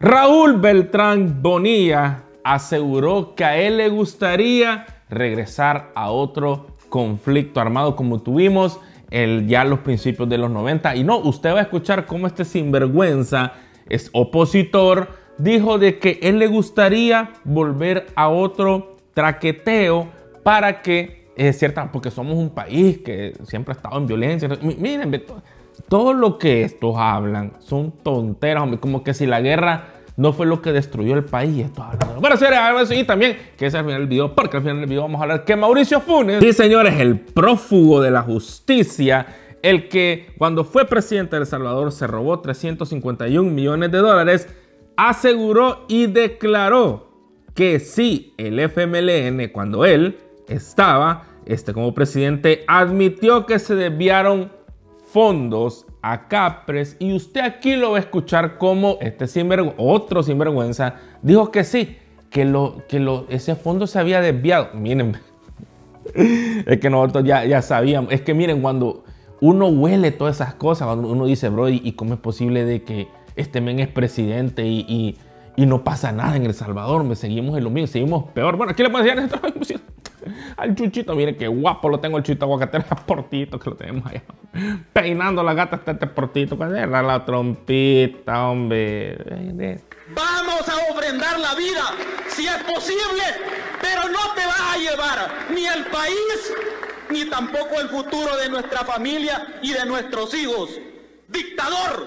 Raúl Beltrán Bonilla aseguró que a él le gustaría regresar a otro conflicto armado como tuvimos ya los principios de los 90. Y no, usted va a escuchar cómo este sinvergüenza, es opositor, dijo de que él le gustaría volver a otro traqueteo para que, porque somos un país que siempre ha estado en violencia. Miren, todo lo que estos hablan son tonteras, hombre, como que si la guerra no fue lo que destruyó el país. Bueno, señores, y también que ese es el final del video, porque al final del video vamos a hablar que Mauricio Funes, sí señores, el prófugo de la justicia, el que cuando fue presidente de El Salvador se robó 351 millones de dólares, aseguró y declaró que sí, el FMLN, cuando él estaba como presidente, admitió que se desviaron fondos a CAPRES, y usted aquí lo va a escuchar como otro sinvergüenza dijo que sí, ese fondo se había desviado. Miren, es que nosotros ya sabíamos, es que miren, cuando uno huele todas esas cosas, cuando uno dice, bro, ¿y cómo es posible de que este men es presidente y no pasa nada en El Salvador? Seguimos en lo mismo, seguimos peor. Bueno, aquí le puedo enseñar al Chuchito, mire qué guapo lo tengo el Chuchito Aguacatero, portito que lo tenemos allá. Peinando la gata está este portito, era la trompita, hombre. Vamos a ofrendar la vida, si es posible, pero no te vas a llevar ni el país, ni tampoco el futuro de nuestra familia y de nuestros hijos. ¡Dictador!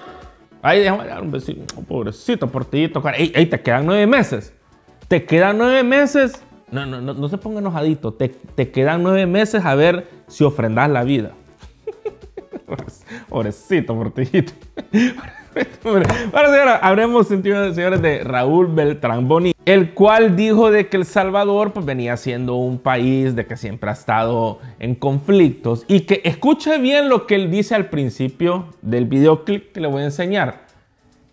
Ahí déjame dar un besito, pobrecito portito. Ahí te quedan 9 meses. Te quedan 9 meses. No se ponga enojadito. Te quedan 9 meses a ver si ofrendas la vida. Pobrecito, portillito. Bueno, señora, habremos sentido, señores, de Raúl Beltrán Bonilla, el cual dijo de que El Salvador pues venía siendo un país de que siempre ha estado en conflictos, y que escuche bien lo que él dice al principio del videoclip que le voy a enseñar,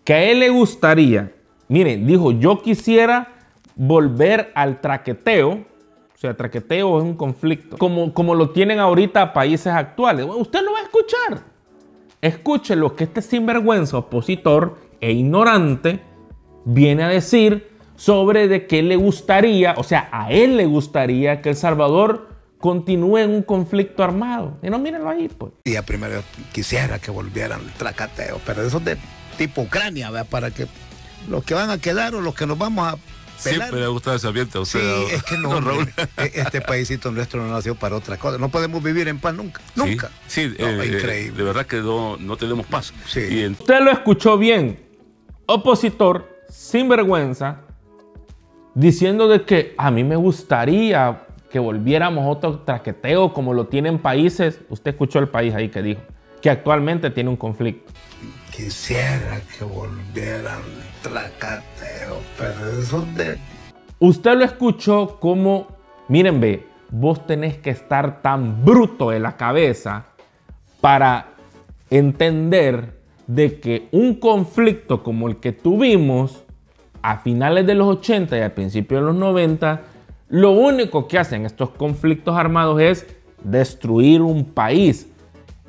que a él le gustaría, miren, dijo, yo quisiera volver al traqueteo. O sea, traqueteo es un conflicto, como lo tienen ahorita países actuales. Bueno, usted lo va a escuchar. Escuche lo que este sinvergüenza, opositor e ignorante, viene a decir sobre de que le gustaría, o sea, a él le gustaría que El Salvador continúe en un conflicto armado. Y no, mírenlo ahí, pues. Y a primero quisiera que volvieran al traqueteo, pero eso es de tipo Ucrania, ¿verdad? Para que los que van a quedar o los que nos vamos a... Siempre le gusta ese ambiente a usted. Sí, es que no, Raúl. Este paísito nuestro no nació para otra cosa. No podemos vivir en paz nunca. Nunca. Sí, no, increíble. De verdad que no tenemos paz. Sí. Usted lo escuchó bien. Opositor, sinvergüenza, diciendo de que a mí me gustaría que volviéramos a otro traqueteo como lo tienen países. Usted escuchó el país ahí que dijo que actualmente tiene un conflicto. Quisiera que volvieran tracateo, pero eso de... Usted lo escuchó como, miren, vos tenés que estar tan bruto de la cabeza para entender de que un conflicto como el que tuvimos a finales de los 80 y a principios de los 90, lo único que hacen estos conflictos armados es destruir un país.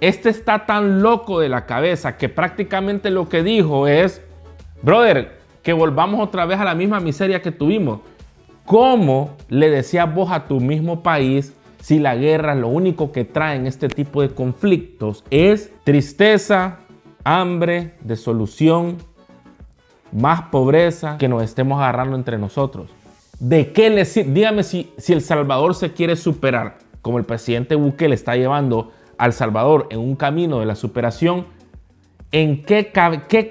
Este está tan loco de la cabeza que prácticamente lo que dijo es, brother, que volvamos otra vez a la misma miseria que tuvimos. ¿Cómo le decías vos a tu mismo país si la guerra lo único que trae en este tipo de conflictos es tristeza, hambre, desolución, más pobreza, que nos estemos agarrando entre nosotros? ¿De qué le sirve? Dígame si El Salvador se quiere superar, como el presidente Bukele está llevando al Salvador en un camino de la superación, ¿en qué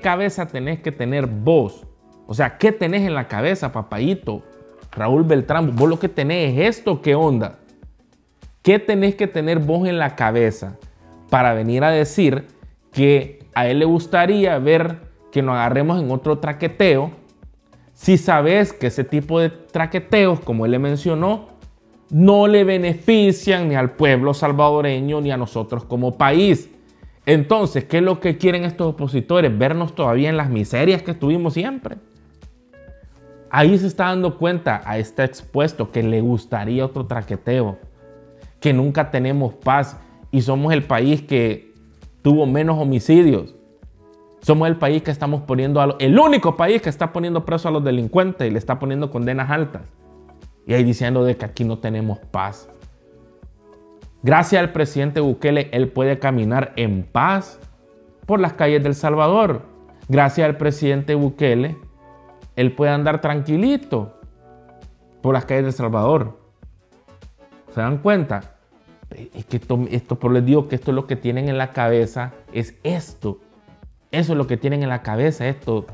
cabeza tenés que tener vos? O sea, ¿qué tenés en la cabeza, papayito? Raúl Beltrán, vos lo que tenés es esto, ¿qué onda? ¿Qué tenés que tener vos en la cabeza para venir a decir que a él le gustaría ver que nos agarremos en otro traqueteo si sabes que ese tipo de traqueteos, como él le mencionó, no le benefician ni al pueblo salvadoreño ni a nosotros como país? Entonces, ¿qué es lo que quieren estos opositores? ¿Vernos todavía en las miserias que estuvimos siempre? Ahí se está dando cuenta a este expuesto que le gustaría otro traqueteo, que nunca tenemos paz y somos el país que tuvo menos homicidios. Somos el país que estamos poniendo, el único país que está poniendo preso a los delincuentes y le está poniendo condenas altas. Y ahí diciendo de que aquí no tenemos paz. Gracias al presidente Bukele, él puede caminar en paz por las calles del Salvador. Gracias al presidente Bukele, él puede andar tranquilito por las calles del Salvador. ¿Se dan cuenta? Es que esto, por les digo que esto es lo que tienen en la cabeza, es esto. Eso es lo que tienen en la cabeza estos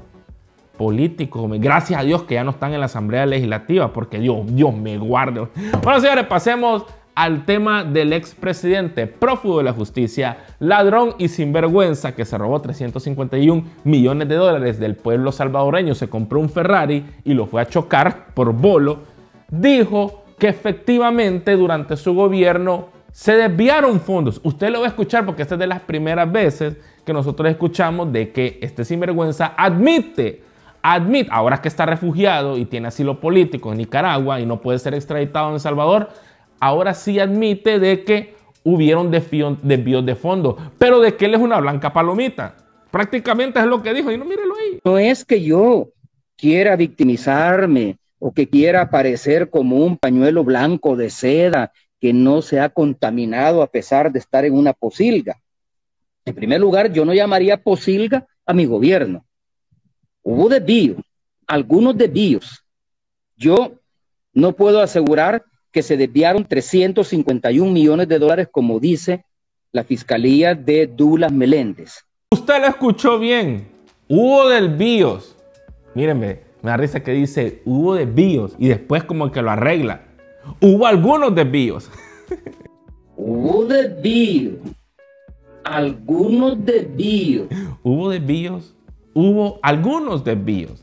políticos. Gracias a Dios que ya no están en la Asamblea Legislativa, porque Dios me guarde. Bueno, señores, pasemos al tema del expresidente, prófugo de la justicia, ladrón y sinvergüenza que se robó 351 millones de dólares del pueblo salvadoreño, se compró un Ferrari y lo fue a chocar por bolo, dijo que efectivamente durante su gobierno se desviaron fondos. Usted lo va a escuchar porque esta es de las primeras veces que nosotros escuchamos de que este sinvergüenza admite, ahora que está refugiado y tiene asilo político en Nicaragua y no puede ser extraditado en El Salvador, ahora sí admite de que hubieron desvíos de fondos, pero de que él es una blanca palomita. Prácticamente es lo que dijo, y no, mírelo ahí. No es que yo quiera victimizarme o que quiera aparecer como un pañuelo blanco de seda que no se ha contaminado a pesar de estar en una posilga. En primer lugar, yo no llamaría posilga a mi gobierno. Hubo desvíos, algunos desvíos. Yo no puedo asegurar que se desviaron 351 millones de dólares, como dice la Fiscalía de Douglas Meléndez. Usted lo escuchó bien. Hubo desvíos. Mírenme, me da risa que dice hubo desvíos y después como que lo arregla. Hubo algunos desvíos. Hubo desvíos. Algunos desvíos. Hubo desvíos. Hubo algunos desvíos.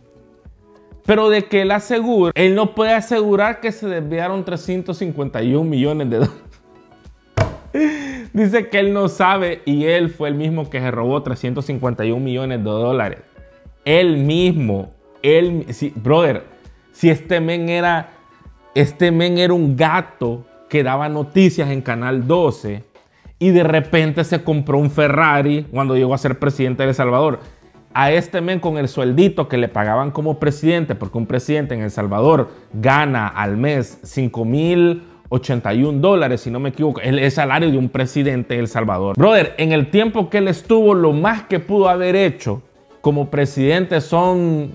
Pero de que él asegura, él no puede asegurar que se desviaron 351 millones de dólares. Dice que él no sabe y él fue el mismo que se robó 351 millones de dólares. Él mismo. Él, sí, brother, si este men era... Este men era un gato que daba noticias en Canal 12 y de repente se compró un Ferrari cuando llegó a ser presidente de El Salvador. A este men, con el sueldito que le pagaban como presidente, porque un presidente en El Salvador gana al mes $5,081, si no me equivoco, el salario de un presidente de El Salvador. Brother, en el tiempo que él estuvo, lo más que pudo haber hecho como presidente son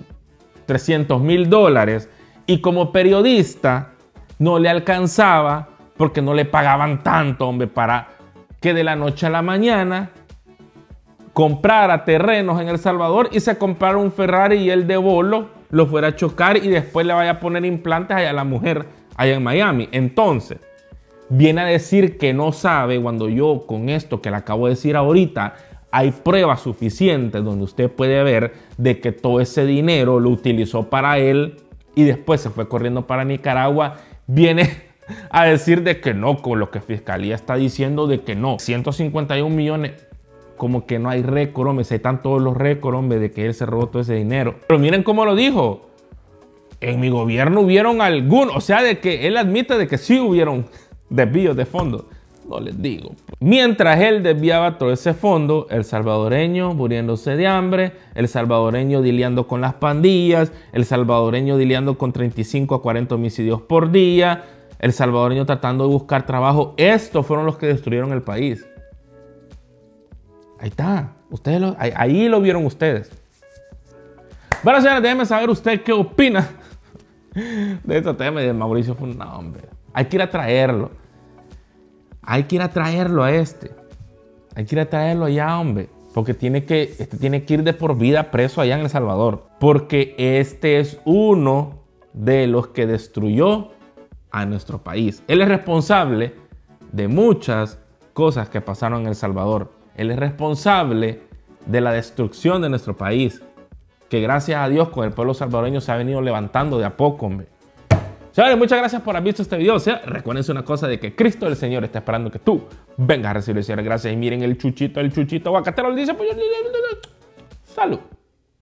$300,000. Y como periodista no le alcanzaba porque no le pagaban tanto, hombre, para que de la noche a la mañana comprara terrenos en El Salvador y se comprara un Ferrari y él de bolo lo fuera a chocar y después le vaya a poner implantes allá a la mujer allá en Miami. Entonces, viene a decir que no sabe cuando yo con esto que le acabo de decir ahorita, hay pruebas suficientes donde usted puede ver de que todo ese dinero lo utilizó para él. Y después se fue corriendo para Nicaragua, viene a decir de que no, con lo que Fiscalía está diciendo de que no. 151 millones, como que no hay récord, hombre, se están todos los récords, hombre, de que él se robó todo ese dinero. Pero miren cómo lo dijo, en mi gobierno hubieron algunos, o sea, de que él admite de que sí hubieron desvíos de fondos. No les digo. Mientras él desviaba todo ese fondo, el salvadoreño muriéndose de hambre, el salvadoreño dileando con las pandillas, el salvadoreño dileando con 35 a 40 homicidios por día, el salvadoreño tratando de buscar trabajo. Estos fueron los que destruyeron el país. Ahí está. Ustedes ahí lo vieron ustedes. Bueno, señores, déjenme saber usted qué opina de este tema de Mauricio Funes. No, hombre. Hay que ir a traerlo. Hay que ir a traerlo a este. Hay que ir a traerlo allá, hombre. Porque tiene que ir de por vida preso allá en El Salvador. Porque este es uno de los que destruyó a nuestro país. Él es responsable de muchas cosas que pasaron en El Salvador. Él es responsable de la destrucción de nuestro país. Que gracias a Dios con el pueblo salvadoreño se ha venido levantando de a poco, hombre. Señores, muchas gracias por haber visto este video. O sea, recuérdense una cosa de que Cristo el Señor está esperando que tú vengas a recibir. Señores, gracias. Y miren el chuchito aguacatero. Le dice, pues, salud.